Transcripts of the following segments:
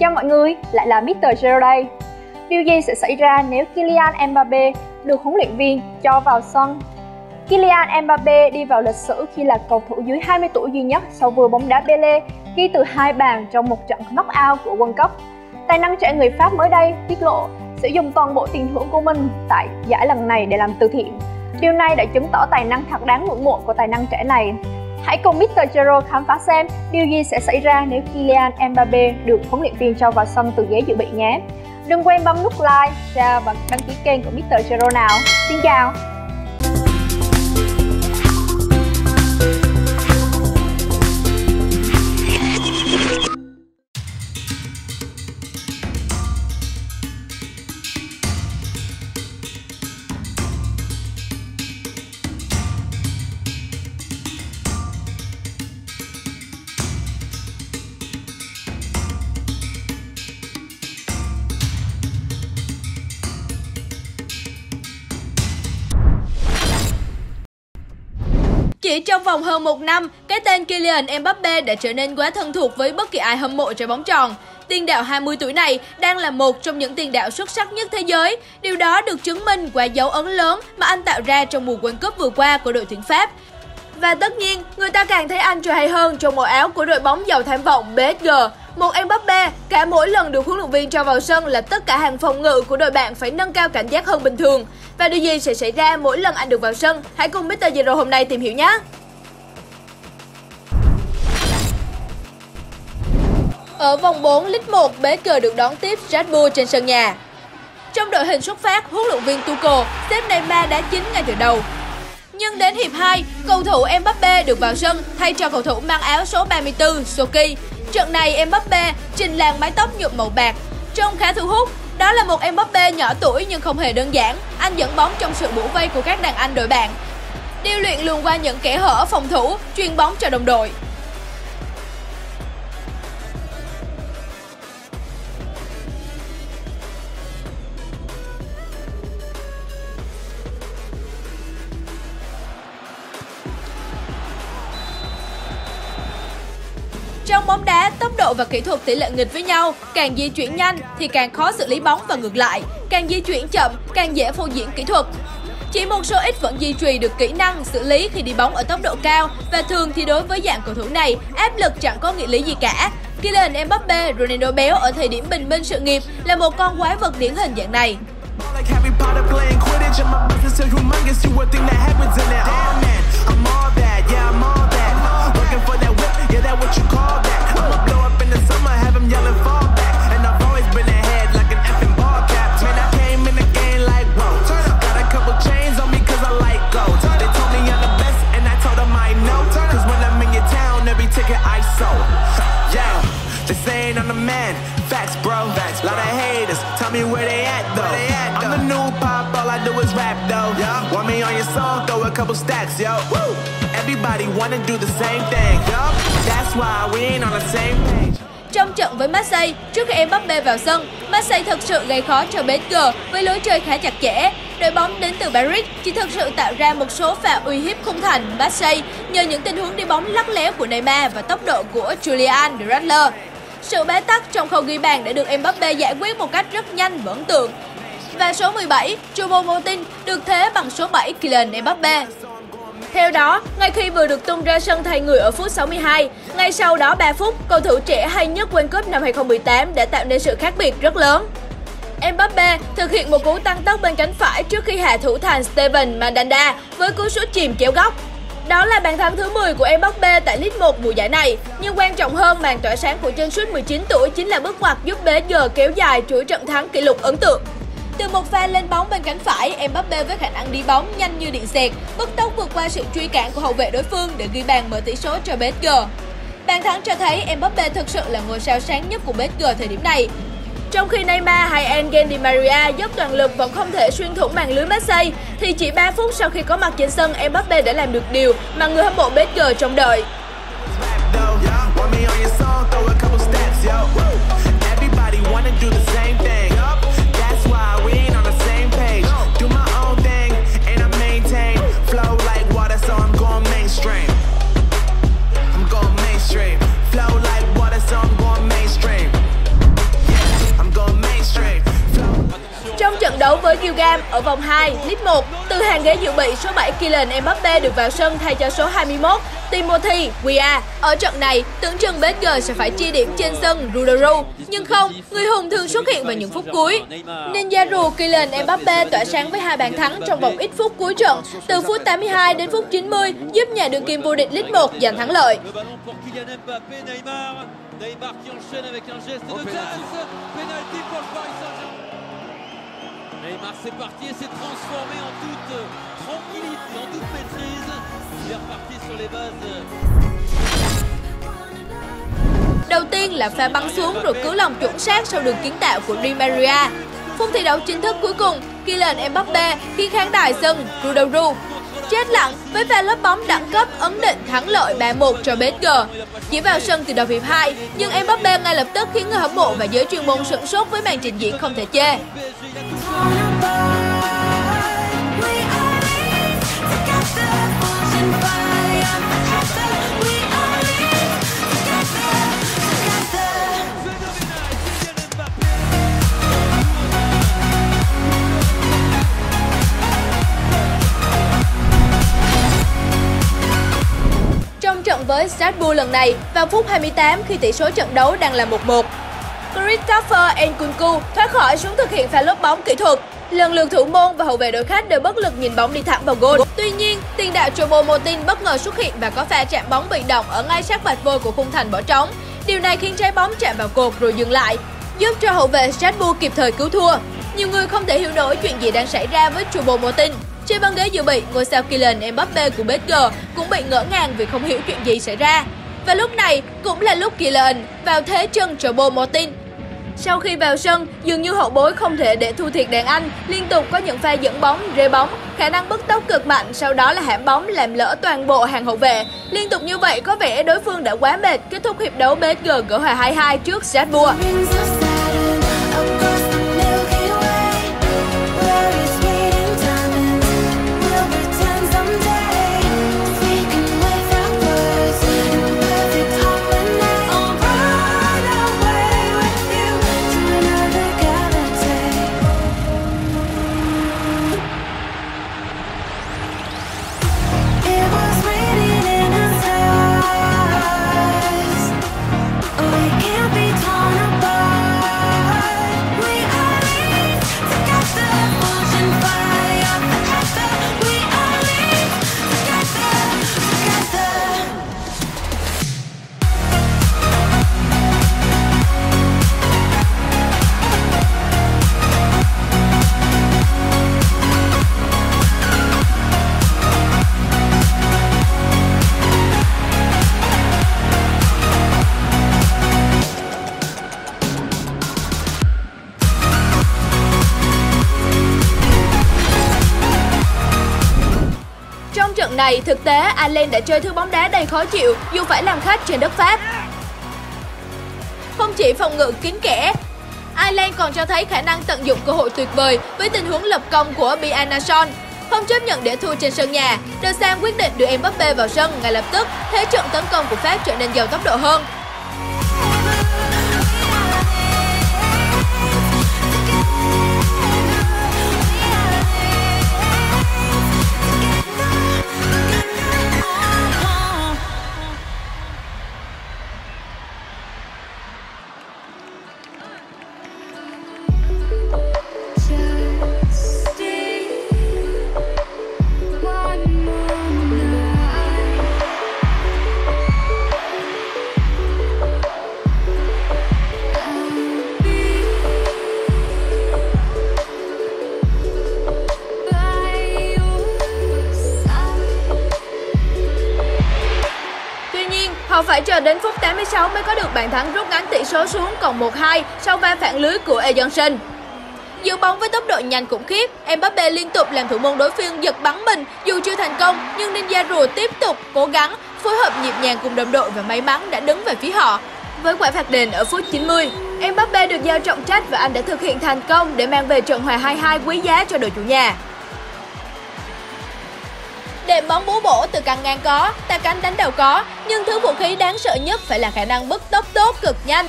Chào mọi người, lại là Mr. Zero đây. Điều gì sẽ xảy ra nếu Kylian Mbappé được huấn luyện viên cho vào sân? Kylian Mbappé đi vào lịch sử khi là cầu thủ dưới 20 tuổi duy nhất sau vua bóng đá Pele ghi từ 2 bàn trong một trận knock-out của World Cup. Tài năng trẻ người Pháp mới đây tiết lộ sẽ dùng toàn bộ tiền thưởng của mình tại giải lần này để làm từ thiện. Điều này đã chứng tỏ tài năng thật đáng ngưỡng mộ của tài năng trẻ này. Hãy cùng Mr. Zero khám phá xem điều gì sẽ xảy ra nếu Kylian Mbappé được huấn luyện viên cho vào sân từ ghế dự bị nhé. Đừng quên bấm nút like, share và đăng ký kênh của Mr. Zero nào. Xin chào! Chỉ trong vòng hơn một năm, cái tên Kylian Mbappé đã trở nên quá thân thuộc với bất kỳ ai hâm mộ trái bóng tròn. Tiền đạo 20 tuổi này đang là một trong những tiền đạo xuất sắc nhất thế giới. Điều đó được chứng minh qua dấu ấn lớn mà anh tạo ra trong mùa World Cup vừa qua của đội tuyển Pháp. Và tất nhiên, người ta càng thấy anh trò hay hơn trong màu áo của đội bóng giàu tham vọng PSG. Một Mbappé, cả mỗi lần được huấn luyện viên cho vào sân là tất cả hàng phòng ngự của đội bạn phải nâng cao cảnh giác hơn bình thường. Và điều gì sẽ xảy ra mỗi lần anh được vào sân? Hãy cùng Mr. Zero hôm nay tìm hiểu nhé! Ở vòng 4, League 1, PSG được đón tiếp Radbu trên sân nhà. Trong đội hình xuất phát, huấn luyện viên Tuco xếp Neymar đá chính ngay từ đầu. Nhưng đến hiệp 2, cầu thủ Mbappé được vào sân thay cho cầu thủ mang áo số 34, Soki. Trận này Mbappé trình làng mái tóc nhuộm màu bạc, trông khá thu hút. Đó là một Mbappé nhỏ tuổi nhưng không hề đơn giản. Anh dẫn bóng trong sự bủa vây của các đàn anh đội bạn, điêu luyện luồn qua những kẽ hở phòng thủ, chuyền bóng cho đồng đội. Trong bóng đá, tốc độ và kỹ thuật tỷ lệ nghịch với nhau, càng di chuyển nhanh thì càng khó xử lý bóng và ngược lại, càng di chuyển chậm càng dễ phô diễn kỹ thuật. Chỉ một số ít vẫn duy trì được kỹ năng xử lý khi đi bóng ở tốc độ cao, và thường thì đối với dạng cầu thủ này, áp lực chẳng có nghĩa lý gì cả. Kylian Mbappé, Ronaldo béo ở thời điểm bình minh sự nghiệp là một con quái vật điển hình dạng này. Trong trận với Marseille, trước khi Mbappé vào sân, Marseille thực sự gây khó cho PSG với lối chơi khá chặt chẽ. Đội bóng đến từ Berrett chỉ thực sự tạo ra một số pha uy hiếp khung thành Marseille nhờ những tình huống đi bóng lắc léo của Neymar và tốc độ của Julian Draxler. Sự bế tắc trong khâu ghi bàn đã được Mbappé giải quyết một cách rất nhanh và ấn tượng. Và số 17, Choupo-Moting được thế bằng số 7 Kylian Mbappé. Theo đó, ngay khi vừa được tung ra sân thay người ở phút 62, ngay sau đó 3 phút, cầu thủ trẻ hay nhất World Cup năm 2018 đã tạo nên sự khác biệt rất lớn. Mbappé thực hiện một cú tăng tốc bên cánh phải trước khi hạ thủ thành Steven Mandanda với cú sút chìm chéo góc. Đó là bàn thắng thứ 10 của Mbappé tại Ligue 1 mùa giải này, nhưng quan trọng hơn, màn tỏa sáng của chân sút 19 tuổi chính là bước ngoặt giúp PSG kéo dài chuỗi trận thắng kỷ lục ấn tượng. Từ một pha lên bóng bên cánh phải, Mbappé với khả năng đi bóng nhanh như điện xẹt, bứt tốc vượt qua sự truy cản của hậu vệ đối phương để ghi bàn mở tỷ số cho PSG. Bàn thắng cho thấy Mbappé thực sự là ngôi sao sáng nhất của PSG thời điểm này. Trong khi Neymar hay Angel Di Maria dốc toàn lực vẫn không thể xuyên thủng màn lưới Marseille, thì chỉ 3 phút sau khi có mặt trên sân, Mbappé đã làm được điều mà người hâm mộ PSG trông đợi. kg ở vòng 2, lít 1. Từ hàng ghế dự bị, số 7 Kylian Mbappé được vào sân thay cho số 21 Timothy Weah. Ở trận này, tưởng chừng PSG sẽ phải chia điểm trên sân Luderoux, nhưng không, người hùng thường xuất hiện vào những phút cuối. Nên Jadu, Kylian Mbappé tỏa sáng với hai bàn thắng trong vòng ít phút cuối trận, từ phút 82 đến phút 90, giúp nhà đương kim vô địch Lít 1 giành thắng lợi. Neymar qui enchaîne avec un geste de classe. Penalty pour le Paris Saint-Germain. Neymar, c'est parti et s'est transformé en toute tranquillité, en toute maîtrise. Il est reparti sur les bases. Đầu tiên là pha bắn xuống rồi cứu lòng chuẩn xác sau đường kiến tạo của Di Maria. Phút thi đấu chính thức cuối cùng, Kylian Mbappé khi khán đài sân Rudolz chết lặng với pha lốp bóng đẳng cấp ấn định thắng lợi 3-1 cho PSG. Chỉ vào sân từ đầu hiệp 2, nhưng Mbappé ngay lập tức khiến người hâm mộ và giới chuyên môn sửng sốt với màn trình diễn không thể chê. Với Radbu lần này vào phút 28 khi tỷ số trận đấu đang là 1-1. Christopher Enkuku thoát khỏi xuống thực hiện pha lốp bóng kỹ thuật. Lần lượt thủ môn và hậu vệ đối khách đều bất lực nhìn bóng đi thẳng vào gôn. Tuy nhiên, tiền đạo Choupo-Moting bất ngờ xuất hiện và có pha chạm bóng bị động ở ngay sát vạch vôi của khung thành bỏ trống. Điều này khiến trái bóng chạm vào cột rồi dừng lại, giúp cho hậu vệ Radbu kịp thời cứu thua. Nhiều người không thể hiểu nổi chuyện gì đang xảy ra với Choupo-Moting. Trên băng ghế dự bị, ngôi sao Kylian Mbappé của PSG cũng bị ngỡ ngàng vì không hiểu chuyện gì xảy ra. Và lúc này cũng là lúc Kylian vào thế chân Choupo-Moting. Sau khi vào sân, dường như hậu bối không thể để thua thiệt đàn anh, liên tục có những pha dẫn bóng, rê bóng, khả năng bứt tốc cực mạnh, sau đó là hãm bóng làm lỡ toàn bộ hàng hậu vệ. Liên tục như vậy có vẻ đối phương đã quá mệt, kết thúc hiệp đấu PSG gỡ hòa 2-2 trước Radbu. Này, thực tế Ireland đã chơi thứ bóng đá đầy khó chịu dù phải làm khách trên đất Pháp. Không chỉ phòng ngự kín kẽ, Ireland còn cho thấy khả năng tận dụng cơ hội tuyệt vời với tình huống lập công của Bjarnason. Không chấp nhận để thua trên sân nhà, De Sam quyết định đưa Mbappé vào sân ngay lập tức, thế trận tấn công của Pháp trở nên giàu tốc độ hơn. Họ phải chờ đến phút 86 mới có được bàn thắng rút ngắn tỷ số xuống còn 1-2 sau pha phản lưới của Everson. Giữ bóng với tốc độ nhanh khủng khiếp, Mbappé liên tục làm thủ môn đối phương giật bắn mình dù chưa thành công, nhưng Jadu tiếp tục cố gắng phối hợp nhịp nhàng cùng đồng đội và may mắn đã đứng về phía họ. Với quả phạt đền ở phút 90, Mbappé được giao trọng trách và anh đã thực hiện thành công để mang về trận hòa 2-2 quý giá cho đội chủ nhà. Đệm bóng bú bổ từ căng ngang có, tạt cánh đánh đầu có, nhưng thứ vũ khí đáng sợ nhất phải là khả năng bứt tốc tốt cực nhanh.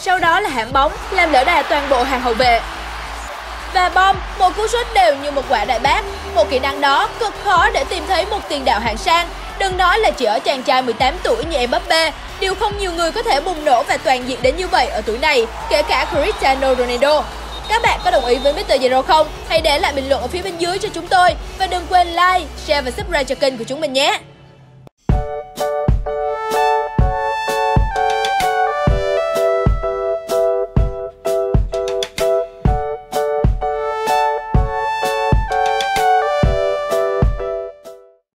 Sau đó là hãm bóng, làm lỡ đà toàn bộ hàng hậu vệ. và bom, một cú sút đều như một quả đại bác. Một kỹ năng đó cực khó để tìm thấy một tiền đạo hạng sang. Đừng nói là chỉ ở chàng trai 18 tuổi như Mbappé, điều không nhiều người có thể bùng nổ và toàn diện đến như vậy ở tuổi này, kể cả Cristiano Ronaldo. Các bạn có đồng ý với Mr. Zero không? Hãy để lại bình luận ở phía bên dưới cho chúng tôi. Và đừng quên like, share và subscribe cho kênh của chúng mình nhé!